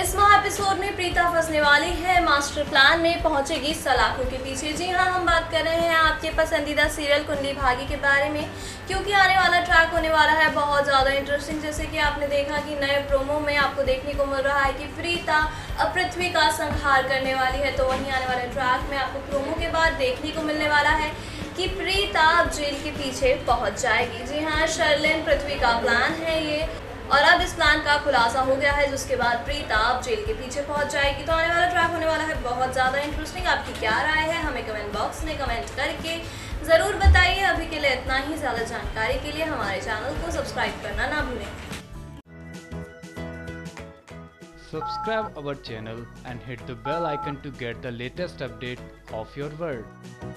इस माह एपिसोड में प्रीता फंसने वाली है मास्टर प्लान में, पहुंचेगी सलाखों के पीछे। जी हाँ, हम बात कर रहे हैं आपके पसंदीदा सीरियल कुंडली भाग्य के बारे में, क्योंकि आने वाला ट्रैक होने वाला है बहुत ज़्यादा इंटरेस्टिंग। जैसे कि आपने देखा कि नए प्रोमो में आपको देखने को मिल रहा है कि प्रीता अब पृथ्वी का संहार करने वाली है, तो वहीं आने वाले ट्रैक में आपको प्रोमो के बाद देखने को मिलने वाला है कि प्रीता अब जेल के पीछे पहुँच जाएगी। जी हाँ, शर्लिन पृथ्वी का प्लान है ये, और अब इस प्लान का खुलासा हो गया है, जिसके बाद प्रीता अब जेल के पीछे पहुंच जाएगी। तो आने वाला ट्रैक होने वाला है बहुत ज़्यादा इंटरेस्टिंग। आपकी क्या राय है हमें कमेंट बॉक्स में कमेंट करके ज़रूर बताइए। अभी के लिए इतना ही। ज़्यादा जानकारी के लिए हमारे चैनल को सब्सक्राइब करना ना भूलें। Subscribe our channel and hit the bell icon to get the latest update of your world.